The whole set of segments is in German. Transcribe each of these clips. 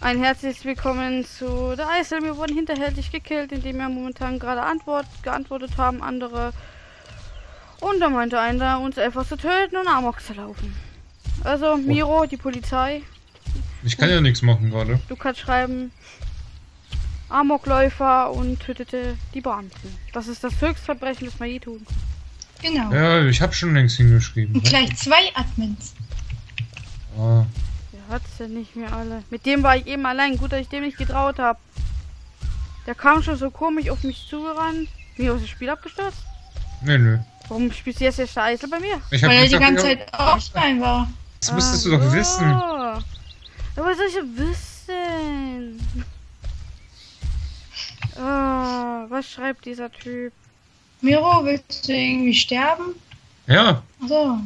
Ein herzliches Willkommen zu der Eisel. Wir wurden hinterhältig gekillt, indem wir momentan gerade geantwortet haben, andere. Und da meinte einer, uns einfach zu töten und Amok zu laufen. Also, Miro, die Polizei. Ich kann ja nichts machen gerade. Du kannst schreiben, Amokläufer und tötete die Beamten. Das ist das Höchstverbrechen, das man je tun kann. Genau. Ja, ich habe schon längst hingeschrieben. Und gleich zwei Admins. Ah. Der hat's ja nicht mehr alle. Mit dem war ich eben allein. Gut, dass ich dem nicht getraut habe. Der kam schon so komisch auf mich zugerannt. Mir ist das Spiel abgestürzt? Nee, nö. Warum spielst du jetzt der Eisel bei mir? Ich hab weil er die ganze Zeit offline war. Das müsstest du doch wissen. Aber was soll ich denn wissen? Was schreibt dieser Typ? Miro, willst du irgendwie sterben? Ja. Achso,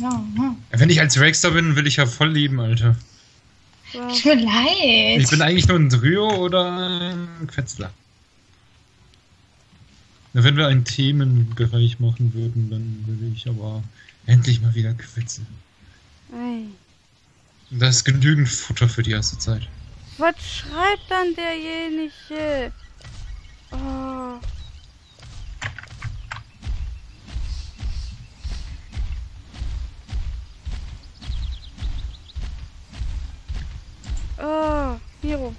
ja. Wenn ich als Rexter bin, will ich ja voll leben, Alter. Tut mir leid. Ich bin eigentlich nur ein Trio oder ein Quetzler. Wenn wir einen Themenbereich machen würden, dann würde ich aber endlich mal wieder quetzeln. Ei. Das ist genügend Futter für die erste Zeit. Was schreibt dann derjenige? Oh. Oh, Miro.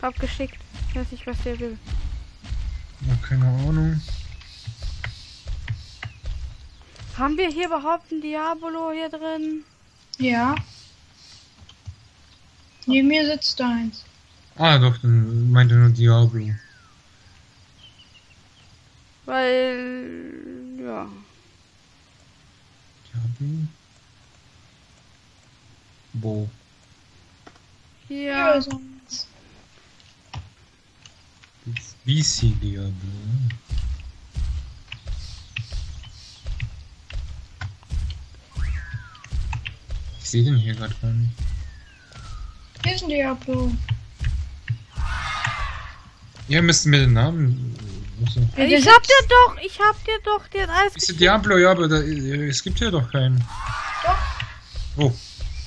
Abgeschickt. Ich weiß nicht, was der will. Ja, keine Ahnung. Haben wir hier überhaupt einen Diabolo hier drin? Ja. Neben mir sitzt eins. Ah, doch, dann meint er nur Diabolo. Weil... ja. Diabolo? Bo. Ja. BC Diablo. Ich sehe den hier gerade gar nicht. Hier ist ein Diablo. Ja, müssten wir den Namen. Also. Ich hab dir doch den Eis. Ist der Diablo, ja, aber da, es gibt hier doch keinen. Doch. Wo? Oh.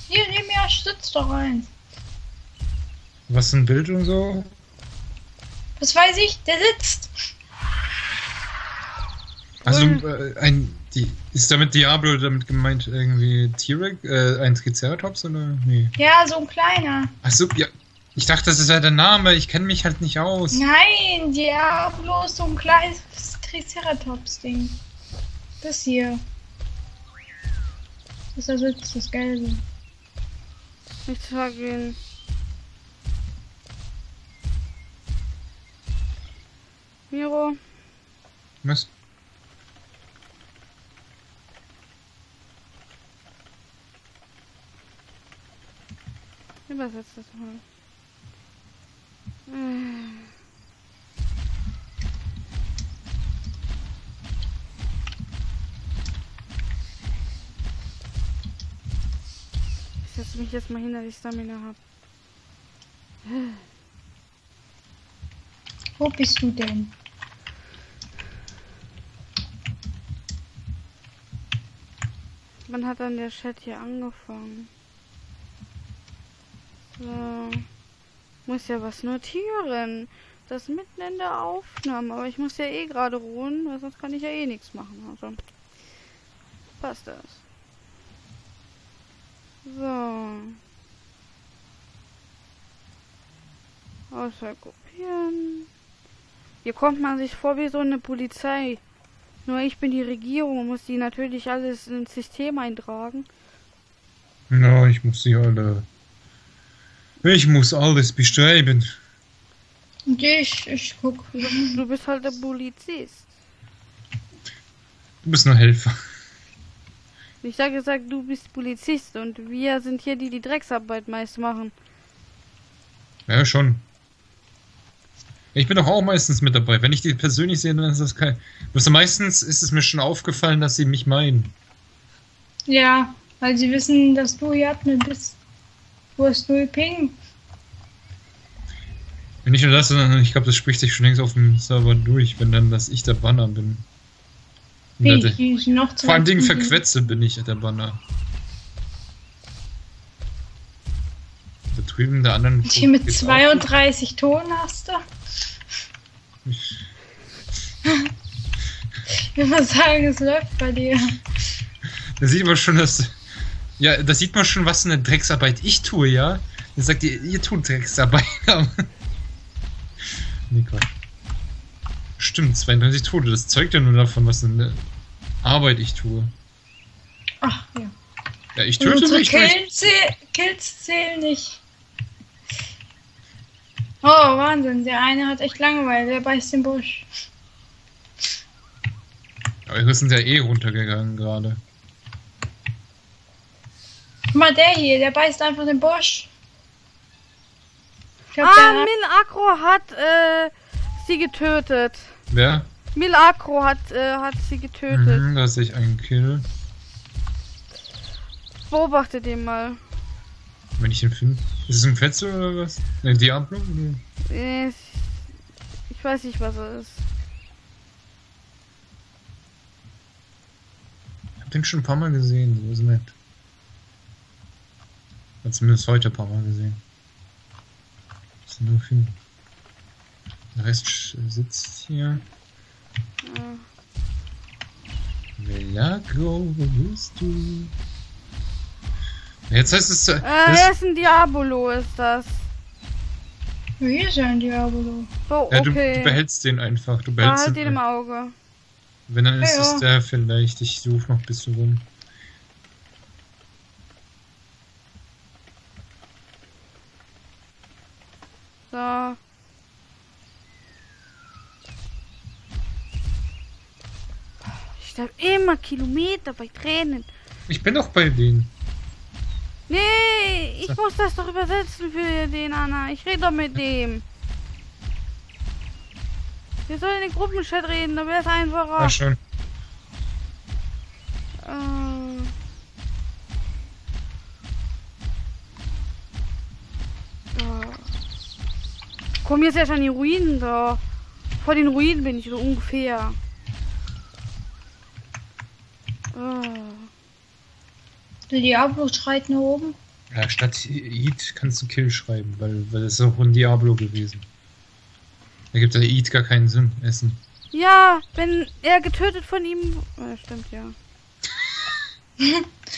Hier, neben mir sitzt doch eins. Was ist ein Bild und so? Was weiß ich? Der sitzt! Also, ist damit Diablo damit gemeint irgendwie T-Rex? Ein Triceratops oder? Nee. Ja, so ein kleiner. Achso, ja. Ich dachte, das ist ja der Name. Ich kenne mich halt nicht aus. Nein, Diablo ist so ein kleines Triceratops-Ding. Das hier. Das ist der Sitz, das Gelbe. Nichts vergehen. Miro. Was? Übersetzt das mal. Ich setze mich jetzt mal hin, dass ich Stamina habe. Wo bist du denn? Wann hat dann der Chat hier angefangen? So. Muss ja was notieren. Das mitten in der Aufnahme. Aber ich muss ja eh gerade ruhen, weil sonst kann ich ja eh nichts machen. Also. Passt das. So. Außer kopieren. Hier kommt man sich vor wie so eine Polizei. Nur ich bin die Regierung und muss die natürlich alles ins System eintragen. Na, ich muss sie alle... Ich muss alles beschreiben. Ich guck. Du bist halt der Polizist. Du bist nur Helfer. Ich habe gesagt, du bist Polizist und wir sind hier die, die Drecksarbeit meist machen. Ja, schon. Ich bin doch auch meistens mit dabei. Wenn ich die persönlich sehe, dann ist das kein... Also meistens ist es mir schon aufgefallen, dass sie mich meinen. Ja, weil sie wissen, dass du hier bist. Wo hast du Ping? Wenn nicht nur das, sondern ich glaube, das spricht sich schon längst auf dem Server durch, wenn dann, dass ich der Banner bin. Ich noch vor allem Dingen verquetze bin ich der Banner. da drüben in der anderen. Und hier mit 32 Ton hast du? Ich will mal sagen, es läuft bei dir. Da sieht man schon, dass. Ja, da sieht man schon, was für eine Drecksarbeit ich tue, ja? Dann sagt ihr, ihr tut Drecksarbeit. Nee, Quatsch. Stimmt, 32 Tote, das zeugt ja nur davon, was eine Arbeit ich tue. Ach, ja. Ja, ich töte mich. Kills zählen nicht. Oh, Wahnsinn, der eine hat echt Langeweile, der beißt den Busch. Aber wir sind ja eh runtergegangen gerade. Guck mal, der hier, der beißt einfach den Busch. Glaub, Milagro hat sie getötet. Wer? Milagro hat sie getötet. Mhm, da sehe ich einen Kill. Beobachte den mal. Wenn ich den finde. Ist es ein Fetzel oder was? Eine Diablo? Oder? Ich weiß nicht, was er ist. Ich hab den schon ein paar Mal gesehen, so ist nett. Ich hab zumindest heute ein paar Mal gesehen. Was denn da hin? Der Rest sitzt hier. Ja. Milagro, wo bist du? Jetzt heißt es. Er ist ein Diabolo, ist das. Hier ist ja ein Diabolo. Oh, okay. Ja, du behältst den einfach. Du behältst den im Auge. Wenn dann ist es der vielleicht. Ich suche noch ein bisschen rum. So. Ich darf immer Kilometer bei Tränen. Ich bin doch bei denen. Nee, ich muss das doch übersetzen für den Anna. Ich rede doch mit dem. Wir sollen in den Gruppenchat reden, da wäre es einfacher. Ja, schön. Komm, hier ist ja schon die Ruinen da. Vor den Ruinen bin ich so ungefähr. Der Diablo schreit nach oben. Ja, statt Eat kannst du Kill schreiben, weil das ist auch ein Diablo gewesen. Da gibt der Eat gar keinen Sinn, Essen. Ja, wenn er getötet von ihm... stimmt, ja.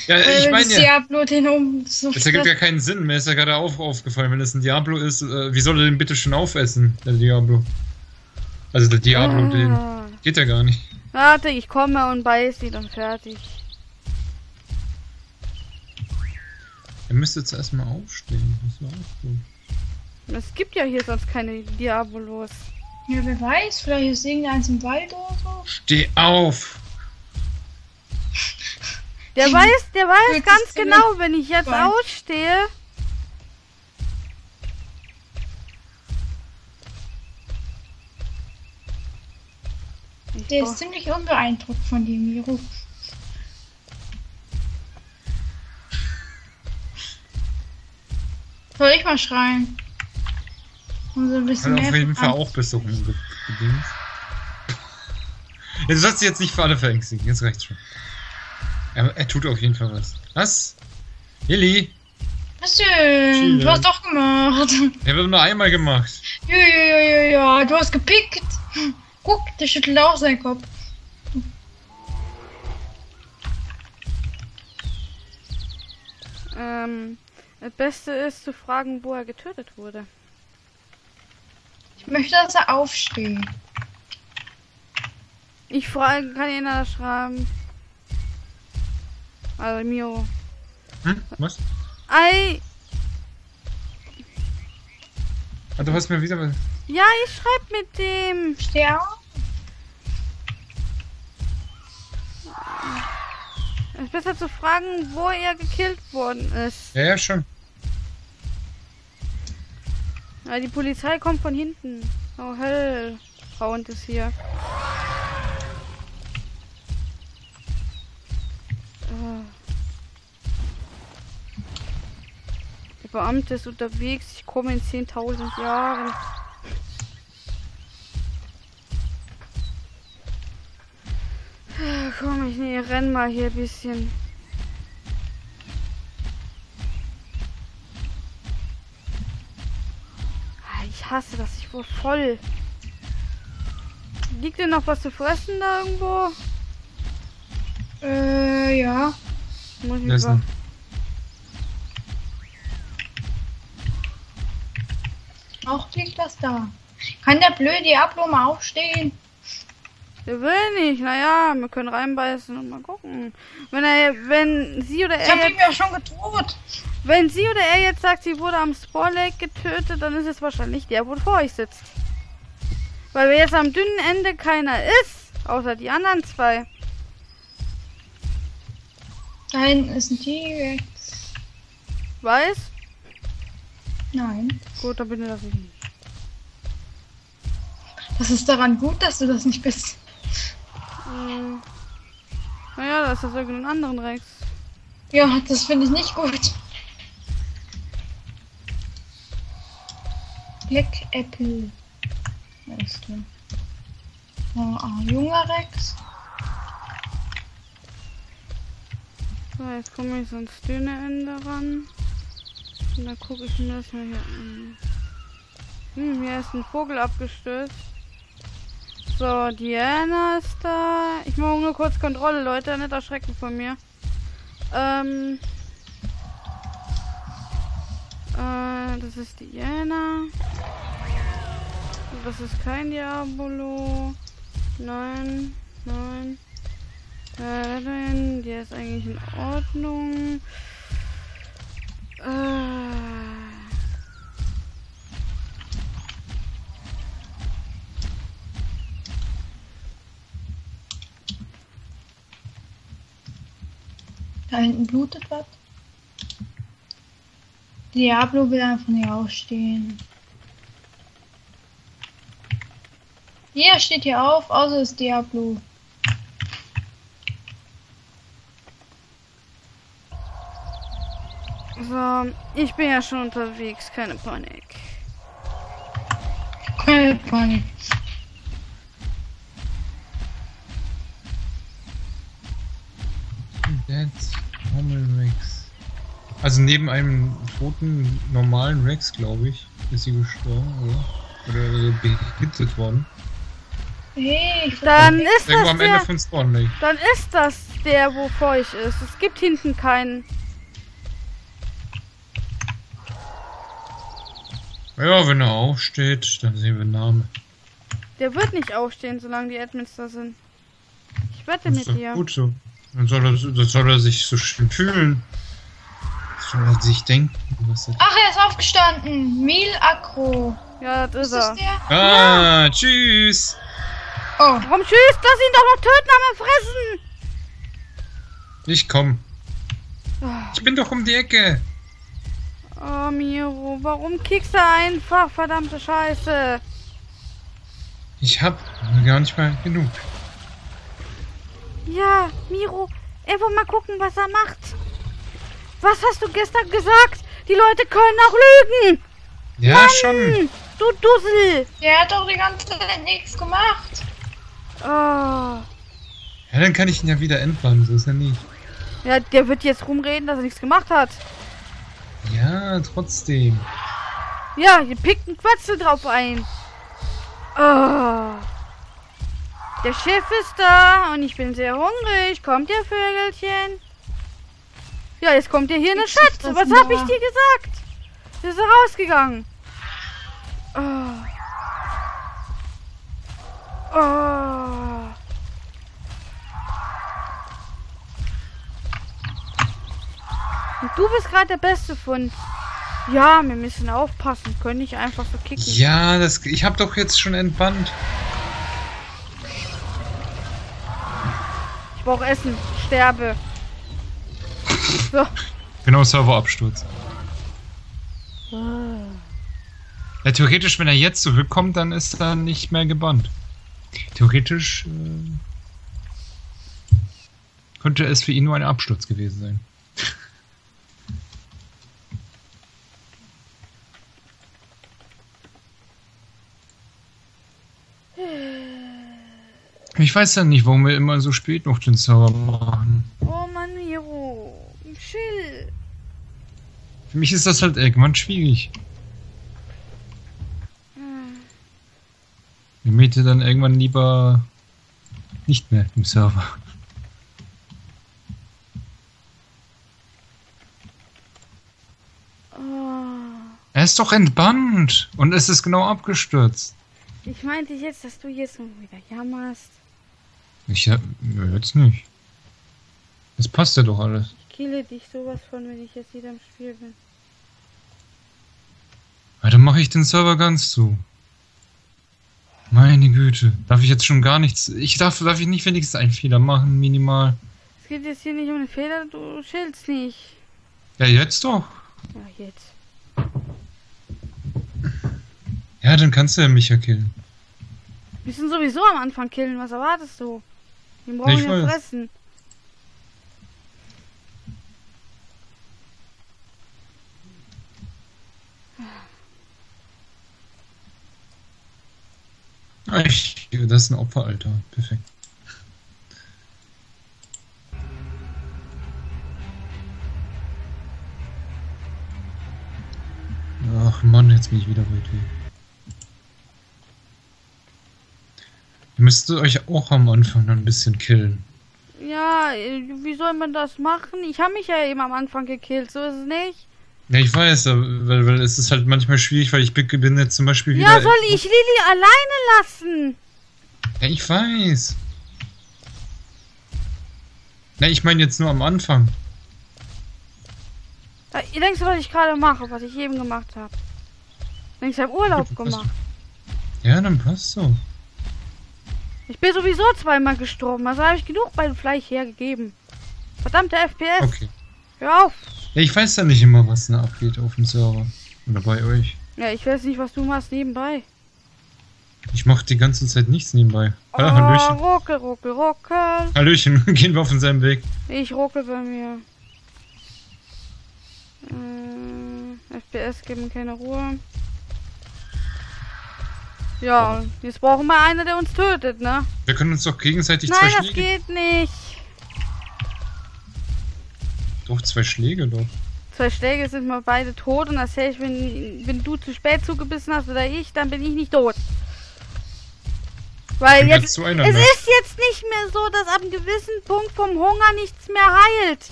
Ja, ich meine ja... Diablo den oben so das ergibt ja keinen Sinn, mir ist ja gerade auch aufgefallen, wenn das ein Diablo ist, wie soll er den bitte schon aufessen, der Diablo? Also der Diablo, den geht ja gar nicht. Warte, ich komme und beiß die dann fertig. Er müsste jetzt erstmal aufstehen, das war auch gut. Es gibt ja hier sonst keine Diabolos. Ja, wer weiß, vielleicht ist irgendeins im Wald oder so. Steh auf! Der weiß ganz genau, wenn ich jetzt ausstehe. Der ist ziemlich unbeeindruckt von dem Virus. Soll ich mal schreien? Um so ein bisschen also auf jeden Fall auch besuchen. Du sollst dich jetzt nicht für alle verängstigen, jetzt reicht's schon. Er tut auf jeden Fall was. Was? Lilly? Was denn? Du hast doch gemacht. Er wird nur einmal gemacht. Ja, du hast gepickt. Guck, der schüttelt auch seinen Kopf. Das Beste ist zu fragen, wo er getötet wurde. Ich möchte, dass er aufsteht. Ich frage, kann ihn da schreiben. Also Mio. Hm? Was? Du hast mir wieder was. Ja, ich schreib mit dem. Steh auf. Es ist besser zu fragen, wo er gekillt worden ist. Ja, schon. Ja, die Polizei kommt von hinten. Oh, hell. Raunt ist hier. Der Beamte ist unterwegs. Ich komme in 10.000 Jahren. Komm, ich renn mal hier ein bisschen. Ich hasse das. Ich wurde voll. Liegt denn noch was zu fressen da irgendwo? Ja. Muss ich über... Auch liegt das da. Kann der blöde Diablo mal aufstehen? Der will nicht. Naja, wir können reinbeißen und mal gucken. Wenn sie oder er... Ich hab ihn ja schon gedroht. Wenn sie oder er jetzt sagt, sie wurde am Spawn Lake getötet, dann ist es wahrscheinlich der, wo vor euch sitzt. Weil wir jetzt am dünnen Ende keiner ist, außer die anderen zwei. Da hinten ist ein T-Rex. Weiß? Nein. Gut, dann bitte das nicht. Das ist daran gut, dass du das nicht bist. Naja, da ist das irgendeinen anderen Rex. Ja, das finde ich nicht gut. Black Apple. Da ist drin. Oh, junger Rex. So, jetzt komme ich so ins dünne Ende ran. Und dann gucke ich mir das mal hier an. Hier ist ein Vogel abgestürzt. So, Diana ist da. Ich mache nur kurz Kontrolle, Leute. Nicht erschrecken von mir. Das ist Diana. Das ist kein Diabolo. Nein, nein. Die ist eigentlich in Ordnung. Da hinten blutet was. Diablo will einfach nicht aufstehen. Hier steht hier auf, außer ist Diablo. So, ich bin ja schon unterwegs, keine Panik. Keine Panik. That's normal Rex. Also neben einem toten, normalen Rex, glaube ich, ist sie gestorben, oder behittet worden. Hey, dann ist das am Ende von Spawn Lake. Dann ist das der, wo feucht ist. Es gibt hinten keinen. Ja, wenn er aufsteht, dann sehen wir den Namen. Der wird nicht aufstehen, solange die Admins da sind. Ich wette mit dir. Gut so. Dann soll er sich so schön fühlen. Soll er sich denken, was er... Ach, er ist aufgestanden. Milagro. Ja, das ist er. Ah, ja. Tschüss. Oh. Warum tschüss? Lass ihn doch noch töten, aber fressen! Ich komm. Oh. Ich bin doch um die Ecke. Oh, Miro, warum kickst du einfach? Verdammte Scheiße. Ich hab gar nicht mal genug. Ja, Miro, einfach mal gucken, was er macht. Was hast du gestern gesagt? Die Leute können auch lügen. Ja, Mann, schon. Du Dussel. Der hat doch die ganze Zeit nichts gemacht. Oh. Ja, dann kann ich ihn ja wieder entbannen, so ist er nicht. Ja, der wird jetzt rumreden, dass er nichts gemacht hat. Ja, trotzdem. Ja, ihr pickt einen Quatschel drauf ein. Oh. Der Chef ist da und ich bin sehr hungrig. Kommt ihr, Vögelchen? Ja, jetzt kommt ihr hier in den Schatz. Was hab ich dir gesagt? Wir sind rausgegangen. Oh. Oh. Und du bist gerade der Beste von... Ja, wir müssen aufpassen. Können nicht einfach so kicken. Ja, das... ich hab doch jetzt schon entbannt. Ich brauch Essen. Sterbe. So. Genau, Serverabsturz. Ah. Ja, theoretisch, wenn er jetzt zurückkommt, dann ist er nicht mehr gebannt. Theoretisch könnte es für ihn nur ein Absturz gewesen sein. Ich weiß ja nicht, warum wir immer so spät noch den Server machen. Oh Mann, Hero, chill. Für mich ist das halt irgendwann schwierig. Miete dann irgendwann lieber nicht mehr im Server. Oh. Er ist doch entbannt und es ist genau abgestürzt. Ich meinte jetzt, dass du jetzt wieder jammerst. Ich hab... jetzt nicht. Das passt ja doch alles. Ich kille dich sowas von, wenn ich jetzt wieder im Spiel bin. Ja, dann mache ich den Server ganz zu. Meine Güte. Darf ich jetzt schon gar nichts... Darf ich nicht wenigstens einen Fehler machen, minimal. Es geht jetzt hier nicht um einen Fehler, du schillst nicht. Ja, jetzt doch. Ja, jetzt. Ja, dann kannst du ja mich ja killen. Wir müssen sowieso am Anfang killen, was erwartest du? Wir brauchen ja fressen. Das ist ein Opfer, Alter. Perfekt. Ach Mann, jetzt bin ich wieder weit weg. Ihr müsst euch auch am Anfang dann ein bisschen killen. Ja, wie soll man das machen? Ich habe mich ja eben am Anfang gekillt, so ist es nicht. Ja, ich weiß, weil es ist halt manchmal schwierig, weil ich bin jetzt zum Beispiel wieder... Ja, soll ich Lilly alleine lassen? Ja, ich weiß. Ne, ich meine jetzt nur am Anfang. Ja, ihr denkt, was ich gerade mache, was ich eben gemacht habe. Ich habe Urlaub gemacht. Ja, dann passt so. Ich bin sowieso zweimal gestorben, also habe ich genug beim Fleisch hergegeben. Verdammte FPS. Okay. Hör auf. Ja, ich weiß ja nicht immer, was da abgeht auf dem Server. Oder bei euch. Ja, ich weiß nicht, was du machst nebenbei. Ich mach die ganze Zeit nichts nebenbei. Oh, ah, Hallöchen. Ruckel, ruckel, ruckel. Hallöchen, gehen wir auf seinem Weg. Ich ruckel bei mir. FPS geben keine Ruhe. Ja, jetzt brauchen wir einen, der uns tötet, ne? Wir können uns doch gegenseitig zwei Schläge... Nein, das geht nicht. Doch, zwei Schläge doch. Zwei Schläge sind wir beide tot und das heißt, wenn du zu spät zugebissen hast oder ich, dann bin ich nicht tot. Weil jetzt... Es ist jetzt nicht mehr so, dass ab einem gewissen Punkt vom Hunger nichts mehr heilt.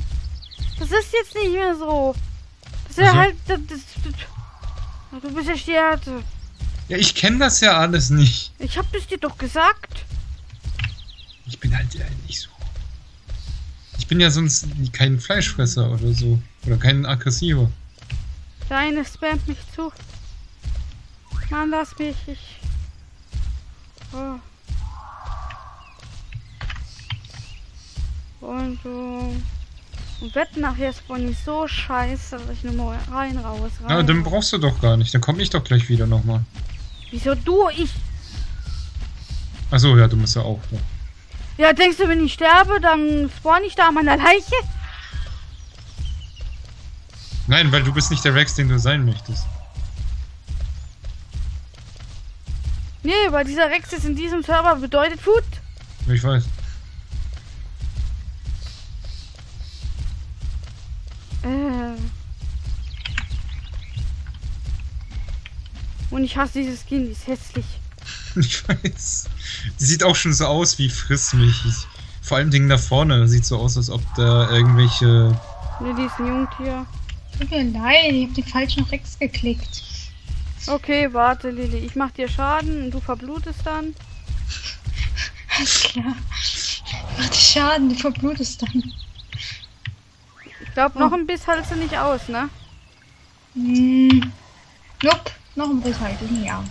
Das ist jetzt nicht mehr so. Das ist also? Halt... du bist ja Stärke. Ja, ich kenne das ja alles nicht. Ich hab das dir doch gesagt. Ich bin halt ja nicht so. Ich bin ja sonst kein Fleischfresser oder so. Oder kein Aggressiver. Deine spammt mich zu. Mann, lass mich. Oh. Und Wetten nachher spawnen ich so scheiße, dass ich nur mal rein, raus. Ja, dann brauchst du doch gar nicht. Dann komme ich doch gleich wieder nochmal. Wieso du? Ich... Achso, ja, du musst ja auch. Ja. Ja, denkst du, wenn ich sterbe, dann spawn ich da an meiner Leiche? Nein, weil du bist nicht der Rex, den du sein möchtest. Nee, weil dieser Rex ist in diesem Server bedeutet Food. Ich weiß. Und ich hasse dieses Skin, die ist hässlich. Ich weiß. Die sieht auch schon so aus wie friss mich. Vor allem Dingen da vorne sieht so aus, als ob da irgendwelche... Ne, die ist ein Jungtier. Tut mir leid, ich hab die falschen Rex geklickt. Okay, warte Lilly, ich mach dir Schaden und du verblutest dann. Alles klar. Ich mach dir Schaden, du verblutest dann. Ich glaub, noch ein Biss haltst du nicht aus, ne? Nope, noch ein Biss halte ich nicht aus.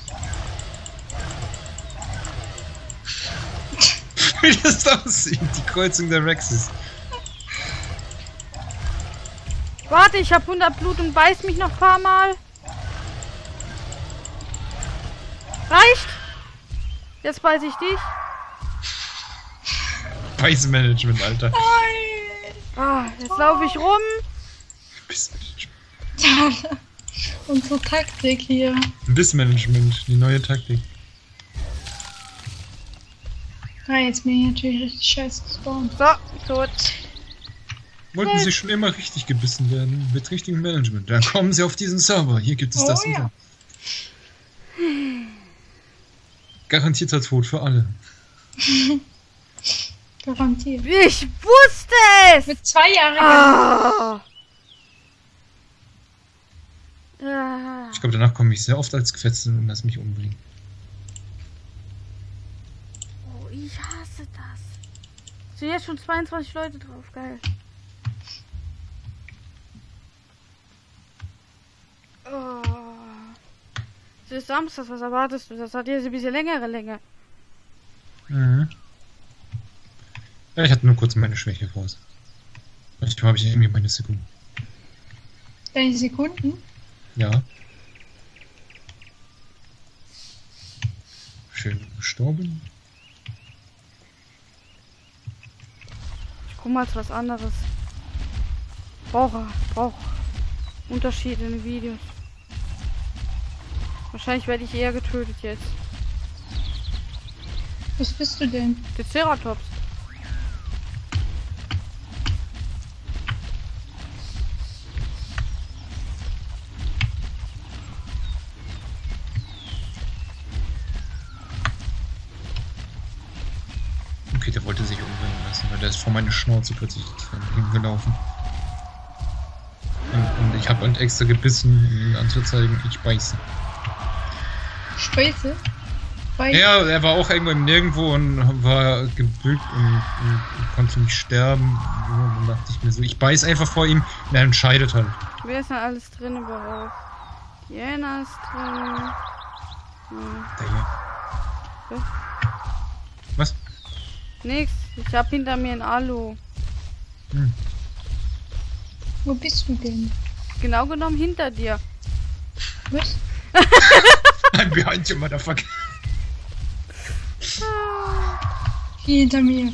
Wie das aussieht, die Kreuzung der Rexes. Warte, ich hab 100 Blut und beiß mich noch ein paar Mal. Reicht? Jetzt beiß ich dich. Beißmanagement, Alter. Ah, jetzt laufe ich rum. Bissmanagement. Unsere Taktik hier. Bissmanagement, die neue Taktik. Ah, jetzt bin ich natürlich richtig scheiße gespawnt. So, tot. Wollten Sie schon immer richtig gebissen werden, mit richtigem Management. Dann kommen Sie auf diesen Server, hier gibt es das und das. Garantierter Tod für alle. Garantiert. Ich wusste es! Mit 2 Jahren. Ah. Ich glaube, danach komme ich sehr oft als Gefetzten und lass mich umbringen. Oh, ich hasse das. Sind jetzt schon 22 Leute drauf, geil. Oh. Es ist Samstag, was erwartest du? Das hat jetzt ein bisschen längere Länge. Mhm. Ja, ich hatte nur kurz meine Schwäche raus. Manchmal habe ich irgendwie meine Sekunden. Deine Sekunden? Ja. Schön gestorben. Ich guck mal zu was anderes. Brauche Unterschied in den Videos. Wahrscheinlich werde ich eher getötet jetzt. Was bist du denn? Der Ceratops. Okay, der wollte sich umbringen lassen, weil der ist vor meine Schnauze plötzlich hingelaufen. Und ich habe extra gebissen, um ihn anzuzeigen, ich beiße. Späße? Beiße? Ja, er war auch irgendwo im Nirgendwo und war gebückt und konnte nicht sterben. Und dann dachte ich mir so, ich beiß einfach vor ihm und er entscheidet halt. Wer ist denn alles drin überhaupt? Diana ist drin. Hm. Der hier. Okay. Was? Nix, ich hab hinter mir ein Alu. Hm. Wo bist du denn? Genau genommen hinter dir. Was? I'm behind you, motherfucker. Hinter mir.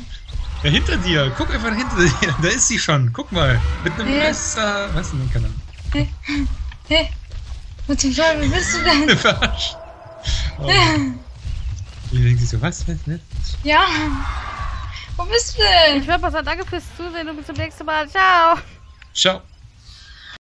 Ja, hinter dir. Guck einfach hinter dir. Da ist sie schon. Guck mal. Mit einem Messer. Was denn? Keine Ahnung. Hey. Hey. Was zum Teufel? Wo bist du denn? Verarscht. Oh. Ich denke so, was? Ja. Wo bist du denn? Ich würde mal sagen, danke fürs Zusehen und bis zum nächsten Mal. Ciao. Ciao.